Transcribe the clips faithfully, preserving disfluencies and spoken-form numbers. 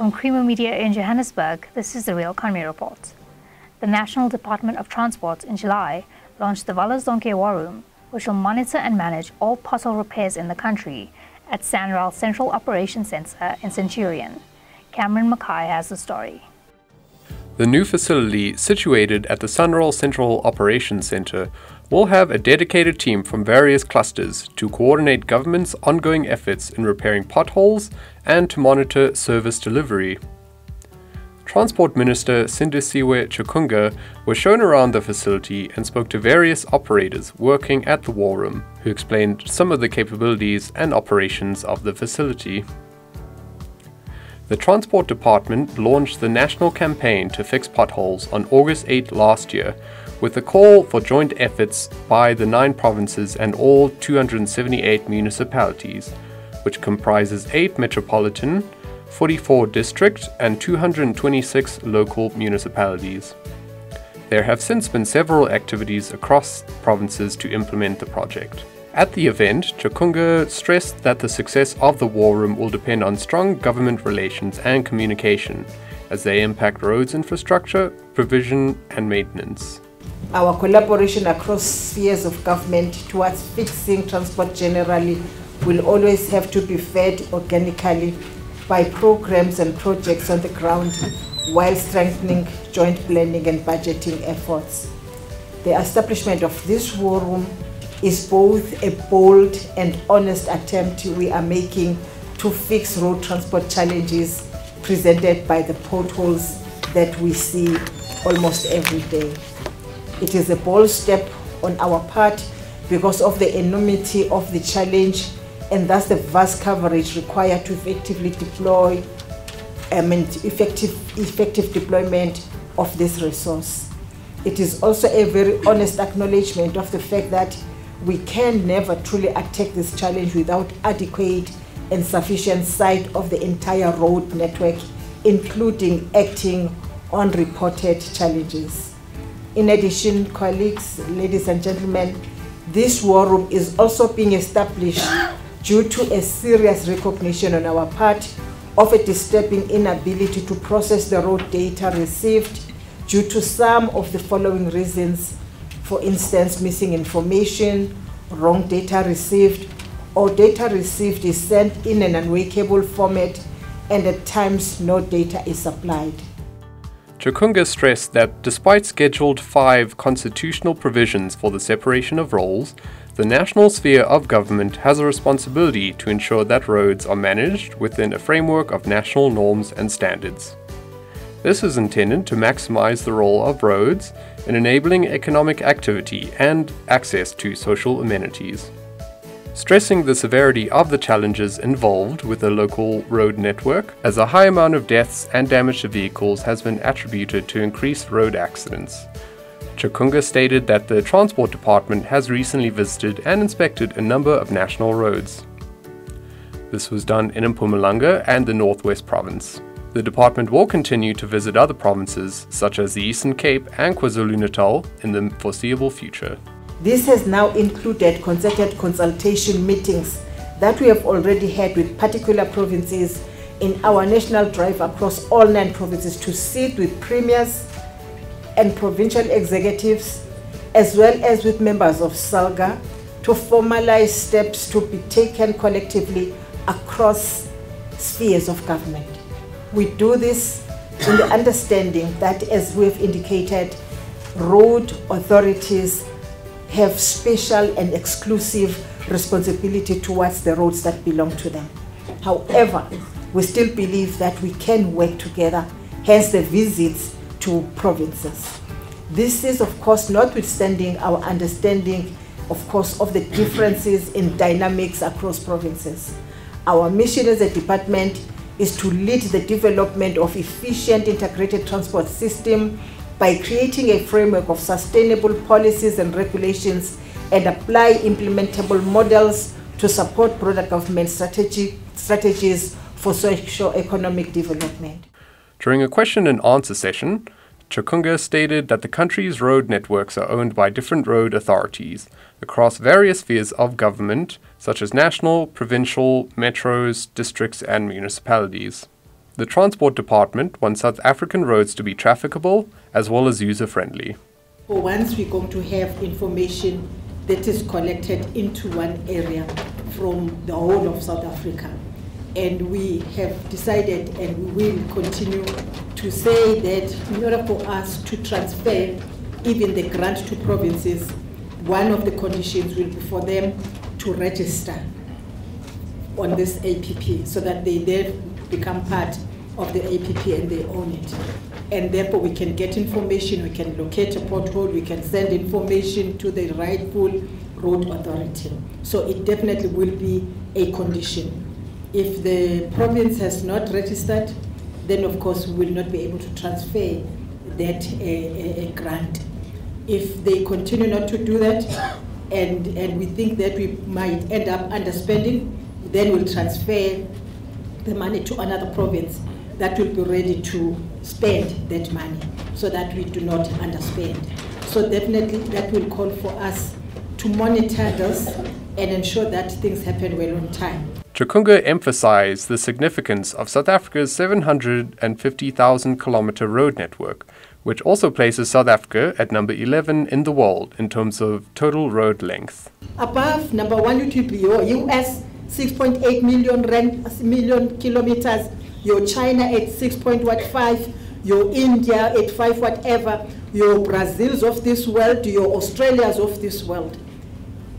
From Primo Media in Johannesburg, this is the Real Economy Report. The National Department of Transport in July launched the Vala Zonke War Room, which will monitor and manage all pothole repairs in the country at Sanral Central Operations Centre in Centurion. Cameron Mackay has the story. The new facility, situated at the Sanral Central Operations Centre, will have a dedicated team from various clusters to coordinate government's ongoing efforts in repairing potholes and to monitor service delivery. Transport Minister Sindisiwe Chikunga was shown around the facility and spoke to various operators working at the War Room, who explained some of the capabilities and operations of the facility. The Transport Department launched the national campaign to fix potholes on August eighth last year, with a call for joint efforts by the nine provinces and all two hundred seventy-eight municipalities, which comprises eight metropolitan, forty-four district and two hundred twenty-six local municipalities. There have since been several activities across provinces to implement the project. At the event, Chikunga stressed that the success of the War Room will depend on strong government relations and communication, as they impact roads infrastructure, provision and maintenance. Our collaboration across spheres of government towards fixing transport generally will always have to be fed organically by programs and projects on the ground, while strengthening joint planning and budgeting efforts. The establishment of this War Room is both a bold and honest attempt we are making to fix road transport challenges presented by the potholes that we see almost every day. It is a bold step on our part because of the enormity of the challenge and thus the vast coverage required to effectively deploy, I mean, effective, effective deployment of this resource. It is also a very honest acknowledgement of the fact that we can never truly attack this challenge without adequate and sufficient sight of the entire road network, including acting on reported challenges. In addition, colleagues, ladies and gentlemen, this War Room is also being established due to a serious recognition on our part of a disturbing inability to process the road data received due to some of the following reasons. For instance, missing information, wrong data received, or data received is sent in an unworkable format, and at times no data is supplied. Chikunga stressed that despite scheduled five constitutional provisions for the separation of roles, the national sphere of government has a responsibility to ensure that roads are managed within a framework of national norms and standards. This is intended to maximize the role of roads in enabling economic activity and access to social amenities. Stressing the severity of the challenges involved with the local road network, as a high amount of deaths and damage to vehicles has been attributed to increased road accidents. Chikunga stated that the Transport Department has recently visited and inspected a number of national roads. This was done in Mpumalanga and the Northwest Province. The department will continue to visit other provinces, such as the Eastern Cape and KwaZulu-Natal, in the foreseeable future. This has now included concerted consultation meetings that we have already had with particular provinces in our national drive across all nine provinces to sit with premiers and provincial executives, as well as with members of SALGA, to formalize steps to be taken collectively across spheres of government. We do this in the understanding that, as we've indicated, road authorities have special and exclusive responsibility towards the roads that belong to them. However, we still believe that we can work together, hence the visits to provinces. This is, of course, notwithstanding our understanding, of course, of the differences in dynamics across provinces. Our mission as a department is to lead the development of efficient integrated transport system by creating a framework of sustainable policies and regulations and apply implementable models to support broader government strategy, strategies for socio-economic development. During a question and answer session, Chikunga stated that the country's road networks are owned by different road authorities across various spheres of government, such as national, provincial, metros, districts and municipalities. the Transport Department wants South African roads to be trafficable as well as user-friendly. For once, we're going to have information that is collected into one area from the whole of South Africa. And we have decided and we will continue to say that in order for us to transfer even the grant to provinces, one of the conditions will be for them to register on this A P P so that they then become part of the A P P and they own it. And therefore we can get information, we can locate a pothole, we can send information to the rightful road authority. So it definitely will be a condition. If the province has not registered, then of course we will not be able to transfer that uh, uh, grant. If they continue not to do that, and, and we think that we might end up underspending, then we'll transfer the money to another province that will be ready to spend that money so that we do not underspend. So definitely that will call for us to monitor this and ensure that things happen well on time. Chikunga emphasized the significance of South Africa's seven hundred fifty thousand kilometer road network, which also places South Africa at number eleven in the world in terms of total road length. Above number one U T P O, U S six point eight million, million kilometers, your China at six point five, your India at five whatever, your Brazils of this world, your Australias of this world.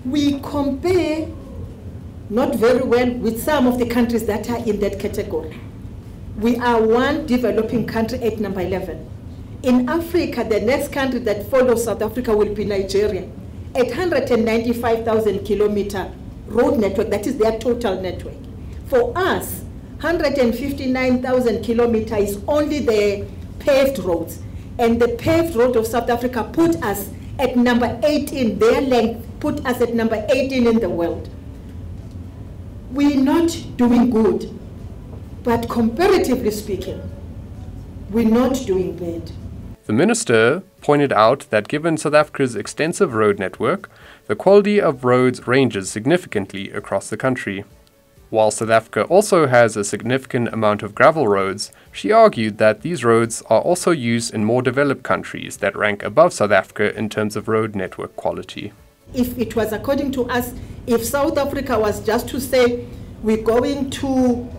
We compare not very well with some of the countries that are in that category. We are one developing country at number eleven. In Africa, the next country that follows South Africa will be Nigeria, at one hundred ninety-five thousand kilometer road network, that is their total network. For us, one hundred fifty-nine thousand kilometer is only the paved roads. And the paved road of South Africa put us at number eighteen, their length put us at number eighteen in the world. We're not doing good, but comparatively speaking, we're not doing bad. The minister pointed out that given South Africa's extensive road network, the quality of roads ranges significantly across the country. While South Africa also has a significant amount of gravel roads, she argued that these roads are also used in more developed countries that rank above South Africa in terms of road network quality. If it was according to us, if South Africa was just to say we're going to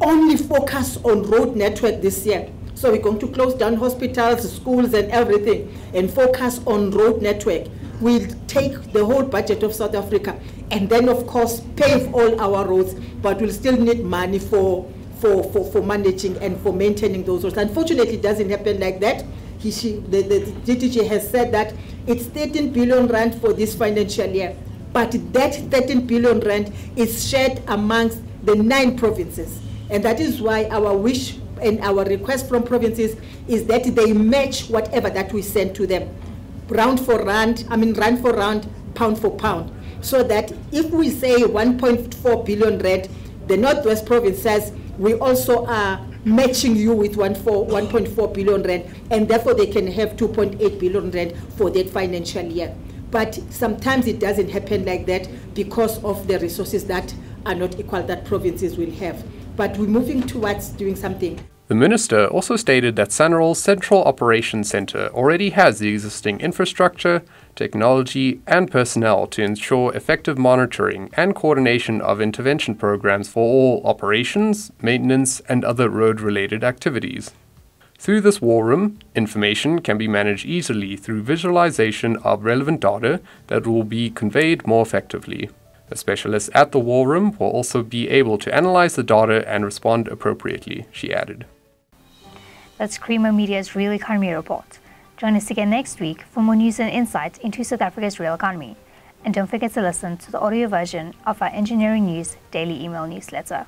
only focus on road network this year, so we're going to close down hospitals, schools and everything and focus on road network. We'll take the whole budget of South Africa and then of course pave all our roads, but we'll still need money for, for, for, for managing and for maintaining those roads. Unfortunately, it doesn't happen like that. He, she, the, the D T G has said that it's thirteen billion rand for this financial year, but that thirteen billion rand is shared amongst the nine provinces. And that is why our wish and our request from provinces is that they match whatever that we send to them, round for round, I mean round for round, pound for pound. So that if we say one point four billion rand, the Northwest Province says we also are matching you with one point four billion rand, and therefore they can have two point eight billion rand for that financial year. But sometimes it doesn't happen like that because of the resources that are not equal that provinces will have. But we're moving towards doing something. The minister also stated that Sanral's Central Operations Centre already has the existing infrastructure, technology and personnel to ensure effective monitoring and coordination of intervention programs for all operations, maintenance and other road-related activities. Through this war room, information can be managed easily through visualization of relevant data that will be conveyed more effectively. The specialists at the war room will also be able to analyze the data and respond appropriately, she added. That's Primo Media's Real Economy Report. Join us again next week for more news and insight into South Africa's real economy. And don't forget to listen to the audio version of our Engineering News daily email newsletter.